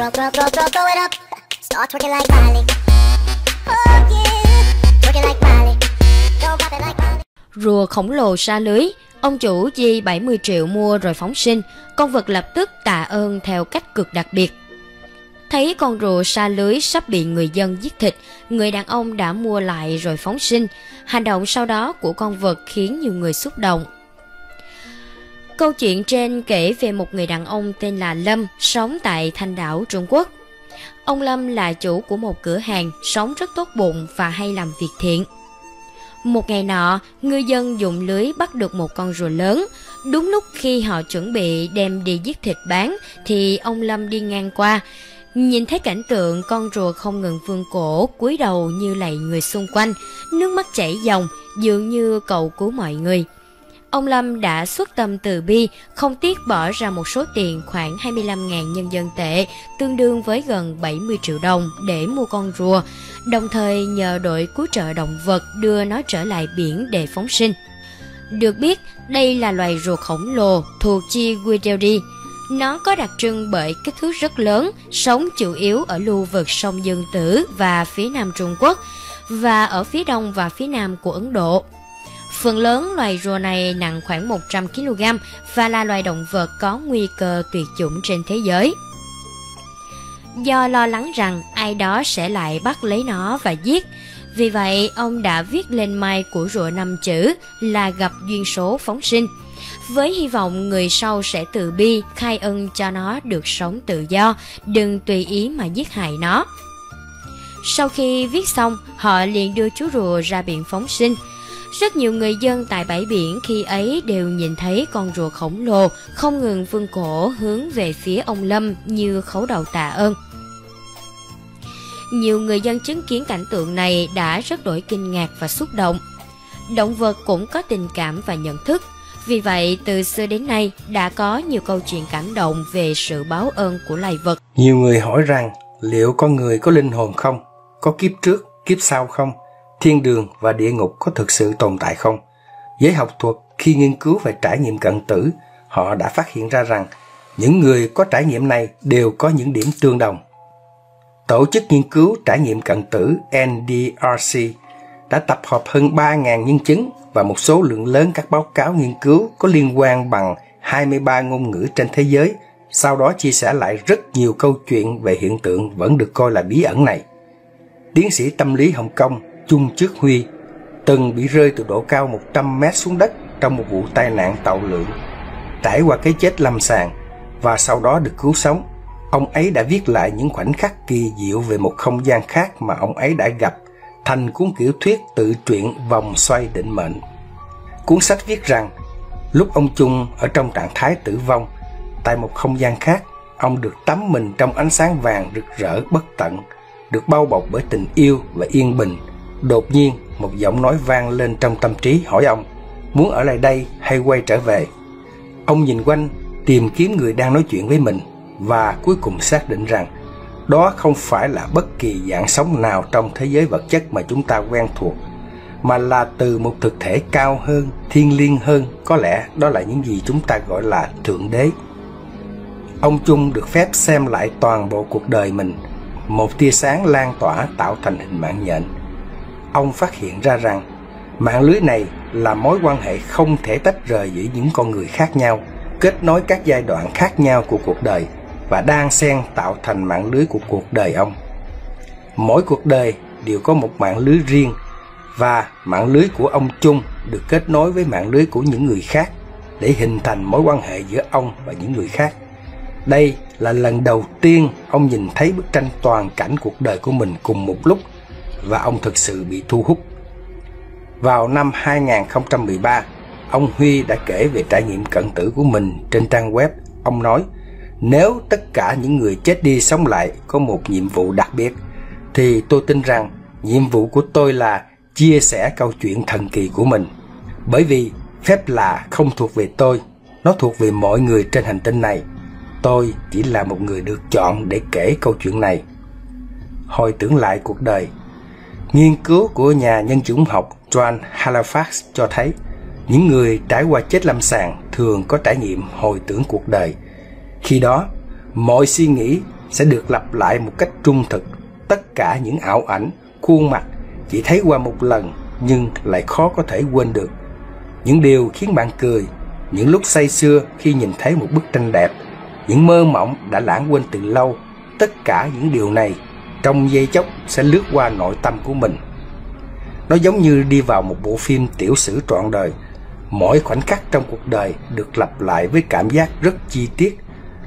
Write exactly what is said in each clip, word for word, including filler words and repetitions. Throw, throw, throw, throw, throw it up. Start twerking like Miley. Oh yeah, twerking like Miley. Don't pop it like Miley. Rùa khổng lồ sa lưới, ông chủ chi bảy mươi triệu mua rồi phóng sinh, con vật lập tức tạ ơn theo cách cực đặc biệt. Thấy con rùa sa lưới sắp bị người dân giết thịt, người đàn ông đã mua lại rồi phóng sinh. Hành động sau đó của con vật khiến nhiều người xúc động. Câu chuyện trên kể về một người đàn ông tên là Lâm, sống tại Thanh Đảo, Trung Quốc. Ông Lâm là chủ của một cửa hàng, sống rất tốt bụng và hay làm việc thiện. Một ngày nọ, ngư dân dùng lưới bắt được một con rùa lớn. Đúng lúc khi họ chuẩn bị đem đi giết thịt bán, thì ông Lâm đi ngang qua. Nhìn thấy cảnh tượng con rùa không ngừng vươn cổ, cúi đầu như lạy người xung quanh, nước mắt chảy dòng, dường như cầu cứu mọi người. Ông Lâm đã xuất tâm từ bi, không tiếc bỏ ra một số tiền khoảng hai mươi lăm nghìn nhân dân tệ, tương đương với gần bảy mươi triệu đồng để mua con rùa, đồng thời nhờ đội cứu trợ động vật đưa nó trở lại biển để phóng sinh. Được biết, đây là loài rùa khổng lồ thuộc chi Guidedi. Nó có đặc trưng bởi kích thước rất lớn, sống chủ yếu ở lưu vực sông Dương Tử và phía nam Trung Quốc, và ở phía đông và phía nam của Ấn Độ. Phần lớn loài rùa này nặng khoảng một trăm ki lô gam và là loài động vật có nguy cơ tuyệt chủng trên thế giới. Do lo lắng rằng ai đó sẽ lại bắt lấy nó và giết, vì vậy ông đã viết lên mai của rùa năm chữ là gặp duyên số phóng sinh, với hy vọng người sau sẽ từ bi khai ân cho nó được sống tự do, đừng tùy ý mà giết hại nó. Sau khi viết xong, họ liền đưa chú rùa ra biển phóng sinh. Rất nhiều người dân tại bãi biển khi ấy đều nhìn thấy con rùa khổng lồ không ngừng vươn cổ hướng về phía ông Lâm như khấu đầu tạ ơn. Nhiều người dân chứng kiến cảnh tượng này đã rất đổi kinh ngạc và xúc động. Động vật cũng có tình cảm và nhận thức. Vì vậy, từ xưa đến nay đã có nhiều câu chuyện cảm động về sự báo ơn của loài vật. Nhiều người hỏi rằng liệu con người có linh hồn không? Có kiếp trước, kiếp sau không? Thiên đường và địa ngục có thực sự tồn tại không? Giới học thuật khi nghiên cứu về trải nghiệm cận tử, họ đã phát hiện ra rằng những người có trải nghiệm này đều có những điểm tương đồng. Tổ chức nghiên cứu trải nghiệm cận tử N D R C đã tập hợp hơn ba nghìn nhân chứng và một số lượng lớn các báo cáo nghiên cứu có liên quan bằng hai mươi ba ngôn ngữ trên thế giới, sau đó chia sẻ lại rất nhiều câu chuyện về hiện tượng vẫn được coi là bí ẩn này. Tiến sĩ tâm lý Hồng Kông Trung Chức Huy từng bị rơi từ độ cao một trăm mét xuống đất trong một vụ tai nạn tàu lượn. Trải qua cái chết lâm sàng và sau đó được cứu sống, ông ấy đã viết lại những khoảnh khắc kỳ diệu về một không gian khác mà ông ấy đã gặp thành cuốn tiểu thuyết tự truyện Vòng xoay định mệnh. Cuốn sách viết rằng lúc ông Trung ở trong trạng thái tử vong tại một không gian khác, ông được tắm mình trong ánh sáng vàng rực rỡ bất tận, được bao bọc bởi tình yêu và yên bình. Đột nhiên, một giọng nói vang lên trong tâm trí hỏi ông, muốn ở lại đây hay quay trở về? Ông nhìn quanh, tìm kiếm người đang nói chuyện với mình, và cuối cùng xác định rằng đó không phải là bất kỳ dạng sống nào trong thế giới vật chất mà chúng ta quen thuộc, mà là từ một thực thể cao hơn, thiêng liêng hơn, có lẽ đó là những gì chúng ta gọi là Thượng Đế. Ông Trung được phép xem lại toàn bộ cuộc đời mình, một tia sáng lan tỏa tạo thành hình mạng nhện. Ông phát hiện ra rằng mạng lưới này là mối quan hệ không thể tách rời giữa những con người khác nhau, kết nối các giai đoạn khác nhau của cuộc đời và đan xen tạo thành mạng lưới của cuộc đời ông. Mỗi cuộc đời đều có một mạng lưới riêng, và mạng lưới của ông Trung được kết nối với mạng lưới của những người khác để hình thành mối quan hệ giữa ông và những người khác. Đây là lần đầu tiên ông nhìn thấy bức tranh toàn cảnh cuộc đời của mình cùng một lúc, và ông thực sự bị thu hút. Vào năm hai nghìn không trăm mười ba, ông Huy đã kể về trải nghiệm cận tử của mình trên trang web. Ông nói, nếu tất cả những người chết đi sống lại có một nhiệm vụ đặc biệt, thì tôi tin rằng nhiệm vụ của tôi là chia sẻ câu chuyện thần kỳ của mình. Bởi vì phép lạ không thuộc về tôi, nó thuộc về mọi người trên hành tinh này. Tôi chỉ là một người được chọn để kể câu chuyện này. Hồi tưởng lại cuộc đời, nghiên cứu của nhà nhân chủng học Joan Halifax cho thấy những người trải qua chết lâm sàng thường có trải nghiệm hồi tưởng cuộc đời. Khi đó, mọi suy nghĩ, sẽ được lặp lại một cách trung thực. Tất cả những ảo ảnh, khuôn mặt chỉ thấy qua một lần nhưng lại khó có thể quên được. Những điều khiến bạn cười, những lúc say sưa khi nhìn thấy một bức tranh đẹp, những mơ mộng đã lãng quên từ lâu, tất cả những điều này trong giây chốc sẽ lướt qua nội tâm của mình. Nó giống như đi vào một bộ phim tiểu sử trọn đời. Mỗi khoảnh khắc trong cuộc đời được lặp lại với cảm giác rất chi tiết,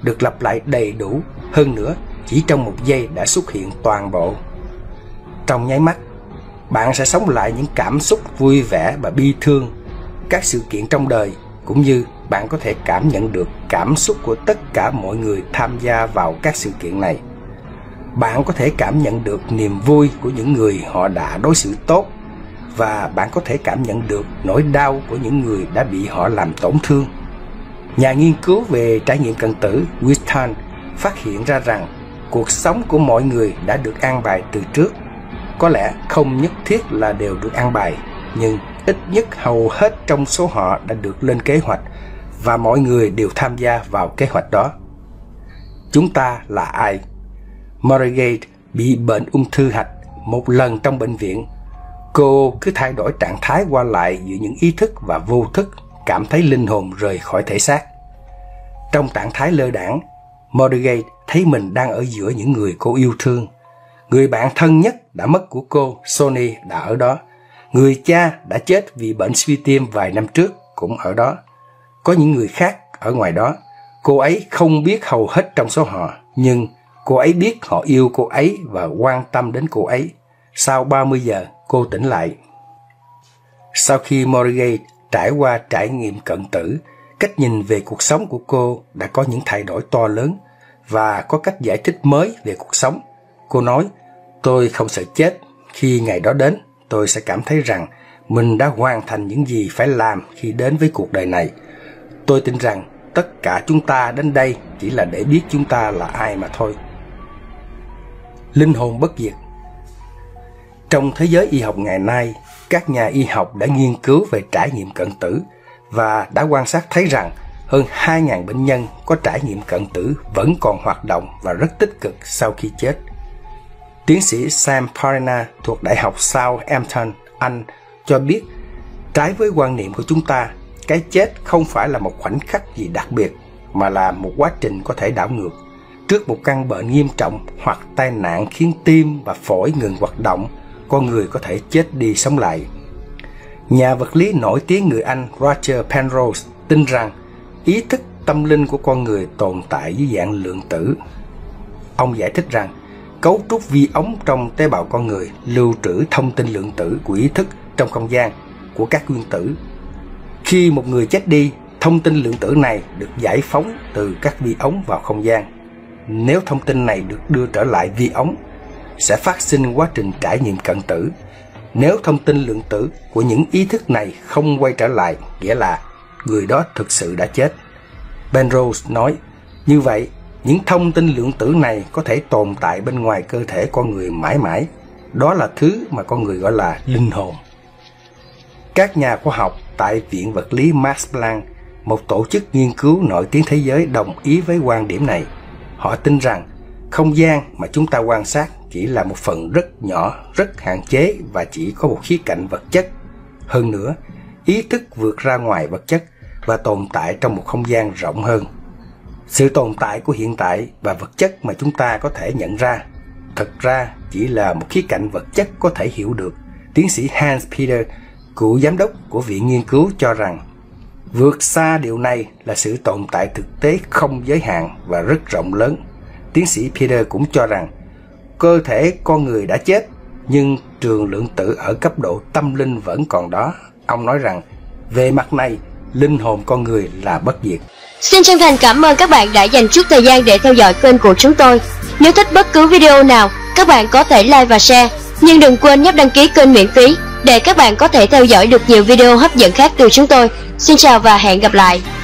được lặp lại đầy đủ, hơn nữa chỉ trong một giây đã xuất hiện toàn bộ. Trong nháy mắt, bạn sẽ sống lại những cảm xúc vui vẻ và bi thương, các sự kiện trong đời, cũng như bạn có thể cảm nhận được cảm xúc của tất cả mọi người tham gia vào các sự kiện này. Bạn có thể cảm nhận được niềm vui của những người họ đã đối xử tốt, và bạn có thể cảm nhận được nỗi đau của những người đã bị họ làm tổn thương. Nhà nghiên cứu về trải nghiệm cận tử Wittang phát hiện ra rằng cuộc sống của mọi người đã được an bài từ trước. Có lẽ không nhất thiết là đều được an bài, nhưng ít nhất hầu hết trong số họ đã được lên kế hoạch, và mọi người đều tham gia vào kế hoạch đó. Chúng ta là ai? Maudigate bị bệnh ung thư hạch một lần trong bệnh viện. Cô cứ thay đổi trạng thái qua lại giữa những ý thức và vô thức, cảm thấy linh hồn rời khỏi thể xác. Trong trạng thái lơ đãng, Maudigate thấy mình đang ở giữa những người cô yêu thương. Người bạn thân nhất đã mất của cô, Sony, đã ở đó. Người cha đã chết vì bệnh suy tim vài năm trước cũng ở đó. Có những người khác ở ngoài đó. Cô ấy không biết hầu hết trong số họ, nhưng cô ấy biết họ yêu cô ấy và quan tâm đến cô ấy. Sau ba mươi giờ, cô tỉnh lại. Sau khi Maudigate trải qua trải nghiệm cận tử, cách nhìn về cuộc sống của cô đã có những thay đổi to lớn và có cách giải thích mới về cuộc sống. Cô nói, tôi không sợ chết. Khi ngày đó đến, tôi sẽ cảm thấy rằng mình đã hoàn thành những gì phải làm khi đến với cuộc đời này. Tôi tin rằng tất cả chúng ta đến đây chỉ là để biết chúng ta là ai mà thôi. Linh hồn bất diệt. Trong thế giới y học ngày nay, các nhà y học đã nghiên cứu về trải nghiệm cận tử và đã quan sát thấy rằng hơn hai nghìn bệnh nhân có trải nghiệm cận tử vẫn còn hoạt động và rất tích cực sau khi chết. Tiến sĩ Sam Parnia thuộc Đại học Southampton, Anh cho biết, trái với quan niệm của chúng ta, cái chết không phải là một khoảnh khắc gì đặc biệt, mà là một quá trình có thể đảo ngược. Trước một căn bệnh nghiêm trọng hoặc tai nạn khiến tim và phổi ngừng hoạt động, con người có thể chết đi sống lại. Nhà vật lý nổi tiếng người Anh Roger Penrose tin rằng ý thức tâm linh của con người tồn tại dưới dạng lượng tử. Ông giải thích rằng cấu trúc vi ống trong tế bào con người lưu trữ thông tin lượng tử của ý thức trong không gian của các nguyên tử. Khi một người chết đi, thông tin lượng tử này được giải phóng từ các vi ống vào không gian. Nếu thông tin này được đưa trở lại vi ống, sẽ phát sinh quá trình trải nghiệm cận tử. Nếu thông tin lượng tử của những ý thức này không quay trở lại, nghĩa là người đó thực sự đã chết. Penrose nói, như vậy, những thông tin lượng tử này có thể tồn tại bên ngoài cơ thể con người mãi mãi. Đó là thứ mà con người gọi là linh hồn. Các nhà khoa học tại Viện Vật lý Max Planck, một tổ chức nghiên cứu nổi tiếng thế giới, đồng ý với quan điểm này. Họ tin rằng không gian mà chúng ta quan sát chỉ là một phần rất nhỏ, rất hạn chế và chỉ có một khía cạnh vật chất. Hơn nữa, ý thức vượt ra ngoài vật chất và tồn tại trong một không gian rộng hơn. Sự tồn tại của hiện tại và vật chất mà chúng ta có thể nhận ra, thật ra chỉ là một khía cạnh vật chất có thể hiểu được. Tiến sĩ Hans Peter, cựu giám đốc của Viện Nghiên cứu, cho rằng vượt xa điều này là sự tồn tại thực tế không giới hạn và rất rộng lớn. Tiến sĩ Peter cũng cho rằng cơ thể con người đã chết, nhưng trường lượng tử ở cấp độ tâm linh vẫn còn đó. Ông nói rằng về mặt này, linh hồn con người là bất diệt. Xin chân thành cảm ơn các bạn đã dành chút thời gian để theo dõi kênh của chúng tôi. Nếu thích bất cứ video nào, các bạn có thể like và share. Nhưng đừng quên nhấp đăng ký kênh miễn phí để các bạn có thể theo dõi được nhiều video hấp dẫn khác từ chúng tôi. Xin chào và hẹn gặp lại.